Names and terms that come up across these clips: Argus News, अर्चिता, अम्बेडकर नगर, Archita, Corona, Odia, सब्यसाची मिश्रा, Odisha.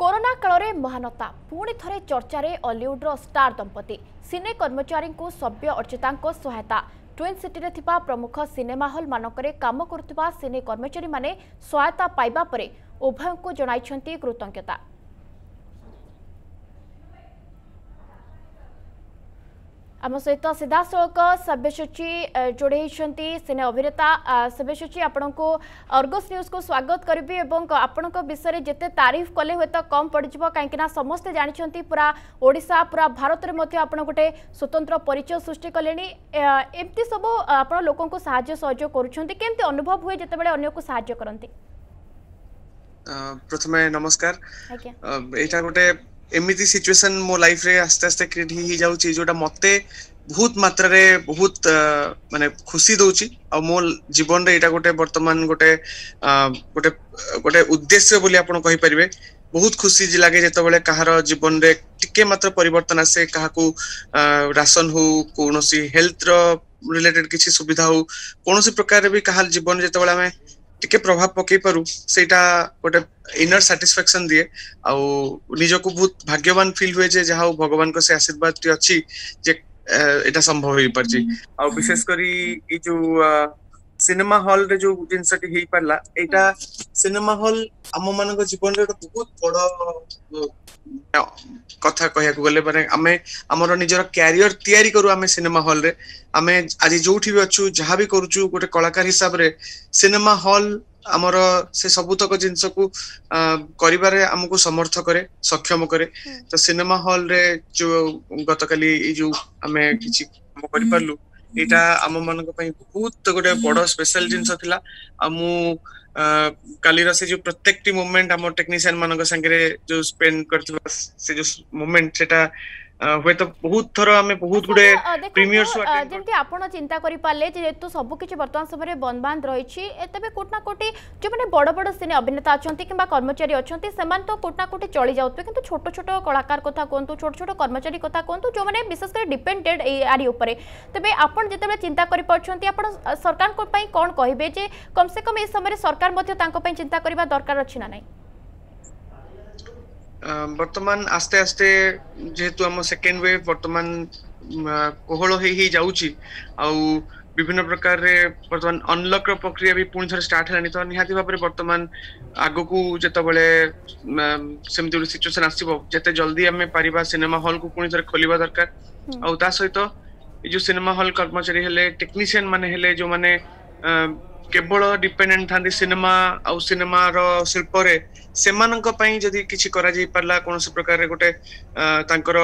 Corona काल में महानता पुणी थे चर्चा रे हॉलीवुडर स्टार दंपति सिने कर्मचारी को सभ्य अर्चिता सहायता ट्विन सिटी रे थिपा प्रमुख सिनेमा हॉल मानक काम करुवा सिने कर्मचारी माने सहायता पाइबा परे उभय को जणाइछंती कृतज्ञता। आम सहित सीधासख सब्यसाची जोड़े सिने अभिनेता सब्यसाची आपण को अर्गस न्यूज को स्वागत करी और आपण विषय में जिते तारीफ कले हे तो कम पड़ जाए कहीं समस्ते जानते पूरा ओडिशा पूरा भारत में आप गोटे स्वतंत्र परिचय सृष्टि कले एमती सब आप लोक सहयोग करमती अनुभव हुए जिते बड़े अगर को साहय करती। प्रथम नमस्कार। एटा गोटे एमिति सिचुएशन मो लाइफ रे आस्ते आस्ते क्रिएट ही जाउची जोटा मते बहुत मात्रा रे बहुत माने खुशी दउची आ मो जीवन रे एटा गोटे वर्तमान गोटे गोटे गोटे उद्देश्य बोली आपण कहि परिबे। बहुत खुशी जी लागे जेतो बेले कहारो जीवन रे टिके मात्र परिवर्तन आसे, काहाकू राशन हो कोनोसी हेल्थ रो रिलेटेड किछि सुविधा हो कोनोसी प्रकार रे भी कहाल जीवन जेतो बेले हमें टिके प्रभाव पकई पारू सेटा गोटे इनर सैटिस्फैक्शन दिए आ निजको बहुत भाग्यवान फील हुए जे जहा भगवान को से आशीर्वाद टी अछि जे एटा संभव होई परजी। आ विशेष करी ई जो सिनेमा हॉल रे जो जिनसटी हेई परला एटा सिनेमा हॉल हम मानको जीवन रे बहुत बड़ कथा कहया को गले माने हमें हमर निजर कैरियर तयारी करू। हमें सिनेमा हॉल रे हमें आज जोठी भी अछु जहा भी करूछु गोटे कलाकार हिसाब रे सिनेमा हॉल हमर से सबुतक जिंस को करिबारे हमको समर्थ करे सक्षम करे। तो सिनेमा हॉल रे जो गतकाली ई जो हमें किछि हम करि परलु एटा आम मान बहुत गोटे बड़ स्पेशल जिनस थिला। कालीर से जो प्रत्येक मोमेंट आम टेक्नीशियन मान संगे जो स्पेंड से जो मोमेंट सेटा तो बहुत थरो हमें बहुत गुडे प्रीमियर शो जेंति आपण चिंता करि पाले जेतु सब किछ वर्तमान समय बंद बांध रही छी एतबे कोटना कोटी जो माने बड़ बड़ सिने अभिनेता अछंती किबा कर्मचारी अछंती सेमान तो कोटना कोटी चली जाउतबे किंतु छोट छोट कलाकार कथा कोंतु छोट छोट कर्मचारी कथा कोंतु जो माने विशेष कर डिपेंडेड आरी ऊपर तबे आपण जेतेबे चिंता करि पछंती आपण सरकार को पई कोन कहिबे जे कम से कम ए समय सरकार मध्ये तांको पई चिंता करिबा दरकार अछि ना नै। वर्तमान आस्ते आस्ते जेहेतु आम सेकेंड वेव वर्तमान कोहल ही जाउची विभिन्न प्रकार रे वर्तमान अनलॉक रो प्रक्रिया भी पूर्ण थर स्टार्ट हेलानी। तो निहाती भाबरे वर्तमान आगो को जते बेले सेमति सिचुएशन आसीबो जते जल्दी हमें परिबा सिनेमा हॉल को पूर्ण थर खोलिबा दरकार। आ ता सहित जो सिनेमा हॉल कर्मचारी हेले टेक्नीशियन माने हेले जो माने केवल डिपेंडेंट थांदी सिनेमा आ सिनेमा रो शिल्प रे सेमानन को पई जदी किछि करा जाई परला कोनोसी प्रकार रे गोटे तांकर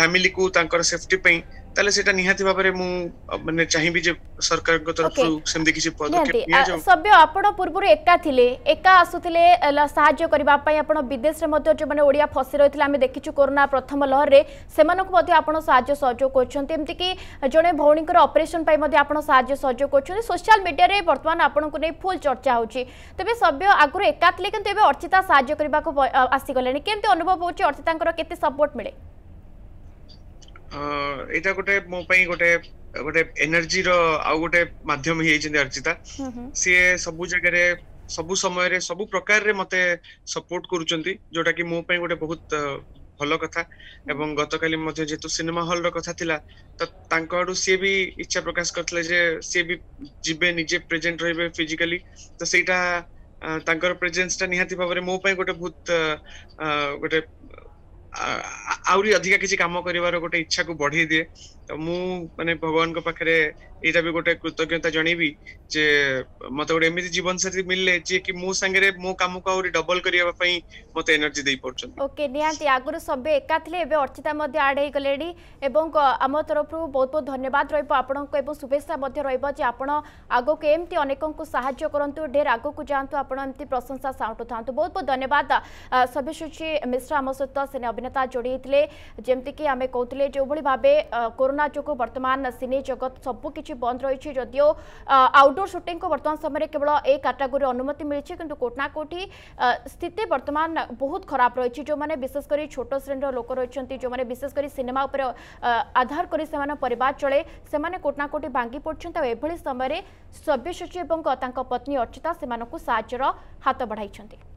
फैमिली को तांकर सेफ्टी पई ताले सेटा निहाती बारे मु माने चाहिबी जे सरकार को तरफ से सेम किछि पदक्षेप लिया जाऊ। सभ्य आपण पूर्व रे एका थिले एका आसुथिले सहायता करबा पई आपण विदेश रे मध्ये जो माने ओडिया फसी रहिथिले हमें देखिछु कोरोना प्रथम लहर रे सेमानन को मध्ये आपण सहायता सहयोग करछन्ते एमति कि जने भौणीकर ऑपरेशन पई मध्ये आपण सहायता सहयोग करछन्ते। सोशल मीडिया रे वर्तमान आपण को नै फुल चर्चा होछि तबे सभ्य आगुर एका थिले किंतु एबे अर्चिता सहायता करबा को आसी गलेनी केमते अनुभव होछि अर्चितांकर केते सपोर्ट मिले एटा गोटे मो पई गोटे गोटे एनर्जी रो आ गोटे माध्यम ही आइछन अर्चिता। से सब जगह रे सब समय रे सब प्रकार रे मते सपोर्ट करूचंती जोटा कि मो पई गोटे बहुत भलो कथा। एवं गतकाली मध्ये जेतु सिनेमा हॉल रो कथा थिला त तांकडू से भी इच्छा प्रकाश करथले जे से भी जिबे निजे प्रेजेंट रहबे फिजिकली तो सेटा तांकर प्रेजेंस ता निहाती भाबरे मो पई गोटे बहुत गोटे आउरी अधिका किसी काम करिवार गोटे इच्छा को बढ़ी दिए। तो मु माने भगवान को पाखरे एटा भी गोटे कृतज्ञता जणीबी जे मते गोटे एमिति जीवन साथी मिलले जे कि मो संगे रे मो काम को आउरी डबल करिया पई मते एनर्जी देई पड़छन। ओके नियांती आगुर सबे एका थले एबे अर्चिता मध्ये आड हे गलेडी एवं आम तरफ बहुत बहुत धन्यवाद रहिबो आपन को एवं शुभेच्छा मध्ये रहिबो जे आपन आगो के एमती अनेकन को सहायता करंतु ढेर आगो को जानतु आपन एमती प्रशंसा साउंटु थांतु। बहुत बहुत धन्यवाद सब्यसाची मिश्रा आम सहित सिने अभिनेता जोड़ी थिले जेमति कि आमे कहतले जे ओभली भाबे कोरोना जो वर्तमान सिने जगत सब किछि बंद रही जदियो आउटडोर शूटिंग को वर्तमान समय केवल ए कैटेगरी अनुमति मिली किंतु कोटना कोठी स्थिति वर्तमान बहुत खराब रही जो मैंने विशेषकर छोट श्रेणी लोक रही जो मैंने विशेषकर सिनेमा उपर आधार करी सेमान परिवार चले सेमाने कोटना कोठी भांगी पड़छन। एभली समय सब्यसाची और पत्नी अर्चिता सेमानकु सहायता हाथ बढ़ाई।